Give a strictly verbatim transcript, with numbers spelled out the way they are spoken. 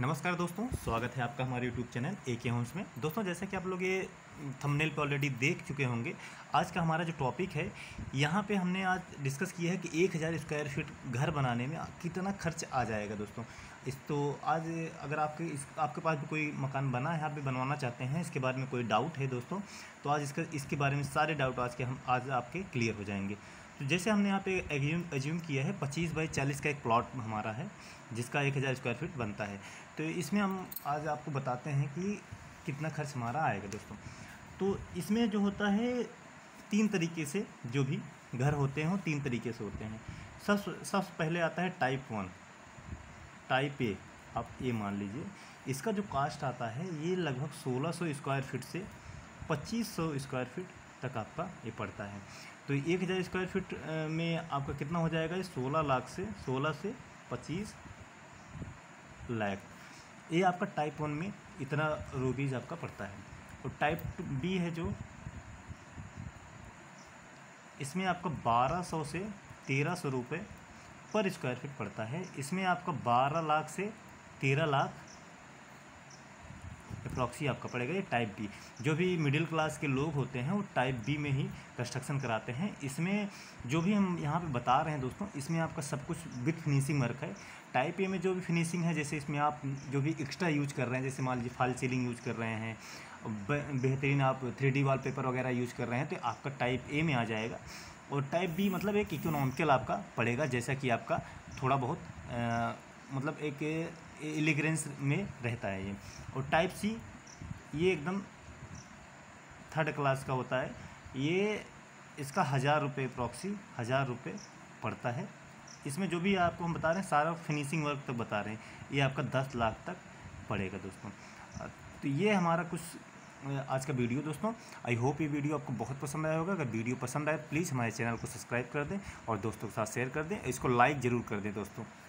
नमस्कार दोस्तों, स्वागत है आपका हमारे YouTube चैनल एके होम्स में। दोस्तों, जैसे कि आप लोग ये थंबनेल पे ऑलरेडी देख चुके होंगे, आज का हमारा जो टॉपिक है यहाँ पे हमने आज डिस्कस किया है कि एक हज़ार स्क्वायर फीट घर बनाने में कितना खर्च आ जाएगा। दोस्तों इस तो आज अगर आपके इस आपके पास भी कोई मकान बना है, आप भी बनवाना चाहते हैं, इसके बारे में कोई डाउट है दोस्तों, तो आज इसका इसके बारे में सारे डाउट आज के हम आज आपके क्लियर हो जाएंगे। तो जैसे हमने यहाँ पे एज्यूम एज्यूम किया है पच्चीस बाई चालीस का एक प्लॉट हमारा है जिसका एक हज़ार स्क्वायर फीट बनता है। तो इसमें हम आज आपको बताते हैं कि कितना खर्च हमारा आएगा दोस्तों। तो इसमें जो होता है तीन तरीके से जो भी घर होते हैं तीन तरीके से होते हैं। सब सबसे पहले आता है टाइप वन, टाइप ए आप ये मान लीजिए, इसका जो कास्ट आता है ये लगभग सोलह सौ स्क्वायर फीट से पच्चीस सौ स्क्वायर फीट तक आपका ये पड़ता है। तो एक हज़ार स्क्वायर फीट में आपका कितना हो जाएगा, सोलह लाख से सोलह से पच्चीस लाख, ये आपका टाइप वन में इतना रूपीज़ आपका पड़ता है। और टाइप टू बी है जो, इसमें आपका बारह सौ से तेरह सौ रुपये पर स्क्वायर फीट पड़ता है। इसमें आपका बारह लाख से तेरह लाख प्रॉक्सी आपका पड़ेगा। ये टाइप बी, जो भी मिडिल क्लास के लोग होते हैं वो टाइप बी में ही कंस्ट्रक्शन कराते हैं। इसमें जो भी हम यहाँ पे बता रहे हैं दोस्तों, इसमें आपका सब कुछ विथ फिनिशिंग वर्क है। टाइप ए में जो भी फिनिशिंग है, जैसे इसमें आप जो भी एक्स्ट्रा यूज कर रहे हैं, जैसे मान लीजिए फॉल सीलिंग यूज कर रहे हैं, बेहतरीन आप थ्री डी वाल पेपर वगैरह यूज कर रहे हैं, तो आपका टाइप ए में आ जाएगा। और टाइप बी मतलब एक इकोनॉमिकल आपका पड़ेगा, जैसा कि आपका थोड़ा बहुत आ, मतलब एक एलिगेंस में रहता है ये। और टाइप सी ये एकदम थर्ड क्लास का होता है, ये इसका हज़ार रुपये प्रॉक्सी हज़ार रुपये पड़ता है। इसमें जो भी आपको हम बता रहे हैं सारा फिनिशिंग वर्क तक बता रहे हैं, ये आपका दस लाख तक पड़ेगा दोस्तों। तो ये हमारा कुछ आज का वीडियो दोस्तों, आई होप ये वीडियो आपको बहुत पसंद आया होगा। अगर वीडियो पसंद आए प्लीज़ हमारे चैनल को सब्सक्राइब कर दें और दोस्तों के साथ शेयर कर दें, इसको लाइक ज़रूर कर दें दोस्तों।